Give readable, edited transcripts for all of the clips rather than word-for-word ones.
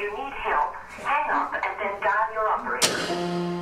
you need help, hang up and then dial your operator.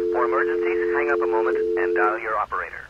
For emergencies, hang up a moment and dial your operator.